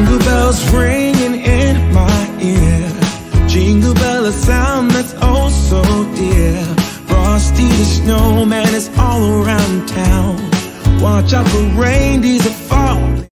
Jingle bells ringing in my ear, jingle bell, a sound that's oh so dear. Frosty the snowman is all around town, watch out for reindeers are falling.